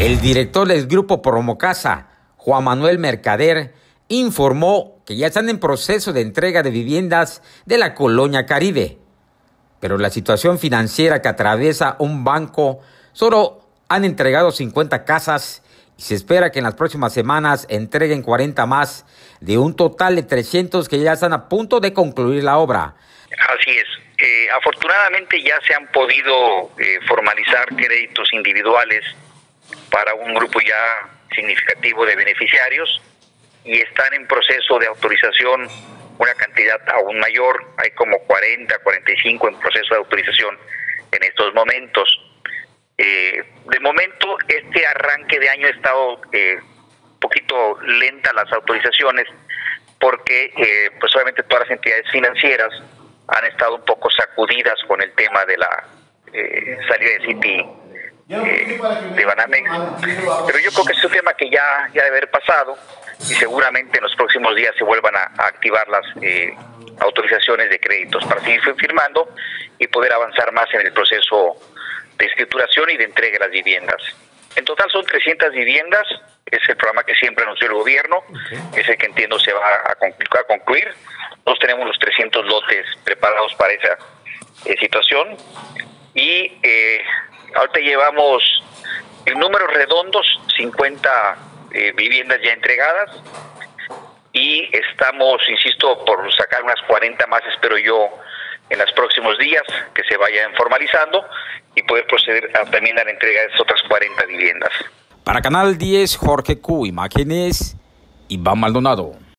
El director del Grupo Promocasa, Juan Manuel Mercader, informó que ya están en proceso de entrega de viviendas de la colonia Caribe, pero la situación financiera que atraviesa un banco solo han entregado 50 casas y se espera que en las próximas semanas entreguen 40 más, de un total de 300 que ya están a punto de concluir la obra. Así es. Afortunadamente ya se han podido formalizar créditos individuales para un grupo ya significativo de beneficiarios y están en proceso de autorización una cantidad aún mayor. Hay como 40, 45 en proceso de autorización en estos momentos. De momento, este arranque de año ha estado un poquito lenta las autorizaciones porque pues obviamente todas las entidades financieras han estado un poco sacudidas con el tema de la salida de Citi de Banamex, pero yo creo que es un tema que ya debe haber pasado y seguramente en los próximos días se vuelvan a activar las autorizaciones de créditos para seguir firmando y poder avanzar más en el proceso de escrituración y de entrega de las viviendas. En total son 300 viviendas, es el programa que siempre anunció el gobierno, es el que entiendo se va a concluir. Nosotros tenemos los 300 lotes preparados para esa situación y ahorita llevamos en números redondos 50 viviendas ya entregadas y estamos, insisto, por sacar unas 40 más, espero yo, en los próximos días que se vayan formalizando y poder proceder también a la entrega de esas otras 40 viviendas. Para Canal 10, Jorge Q, imágenes Iván Maldonado.